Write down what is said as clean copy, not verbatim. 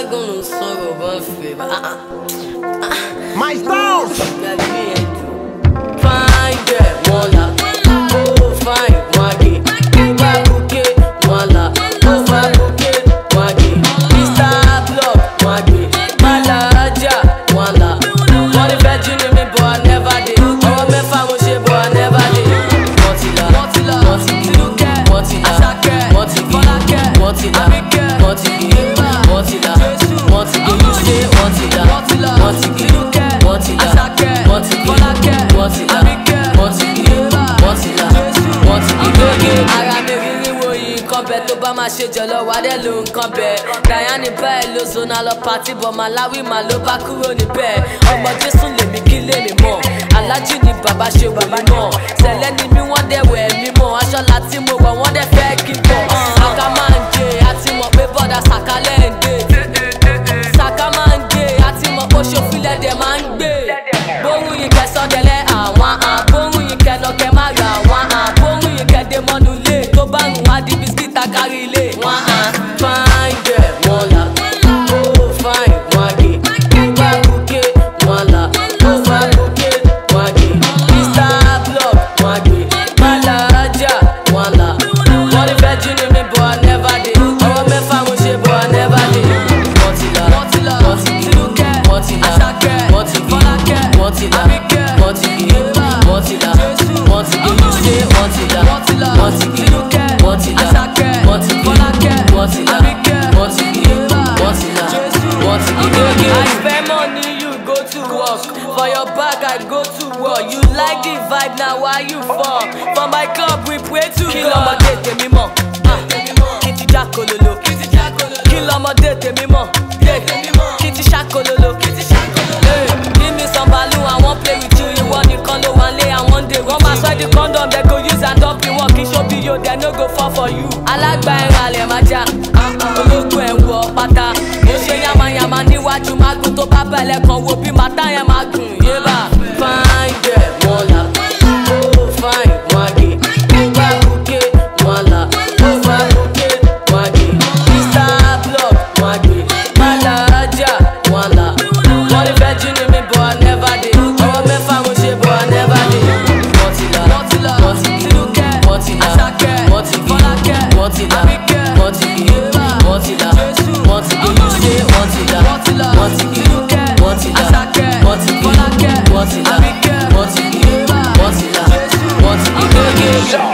Algum sonho vai ferrar. Mais down! Jolo wa de lo nkan be Diane ba lo zona lo party but Malawi ma lo ba kuro ni be omo Jesu le mi kile mi mo alaji ni baba se baba mo sele ni mi won de we mi mo aso lati mo wa won de fe ki po aka manje ati mo pe border sakalende saka manje ati mo po so file de man gbe bohun yin ke so dele awon a bohun yin ke no ke ma ga awon a bohun yin ke de monu le to ba run wa di biscuit akari le for your back I go to war. You like the vibe now why you fall? For my club we pray to God. Kill omo de temi mo. Kiti jakololo. Kill omo de temi mo. Kiti shakololo. Give me some balloon, I won't play with you. You want the condo one lay and one day. One pass the condom they go use and dump the work. It show be yo they no go fall for you. I like buying rale maja. Ológun en wo pátá. Mo se yama yama ni waju magun to ba bele kan wo bi mata yen magun. What